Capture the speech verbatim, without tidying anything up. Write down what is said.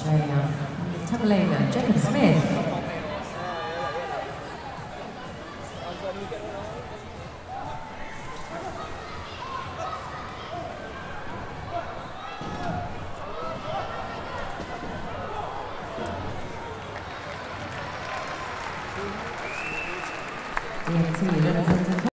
Australia. Tanglayla, Jacob Smith.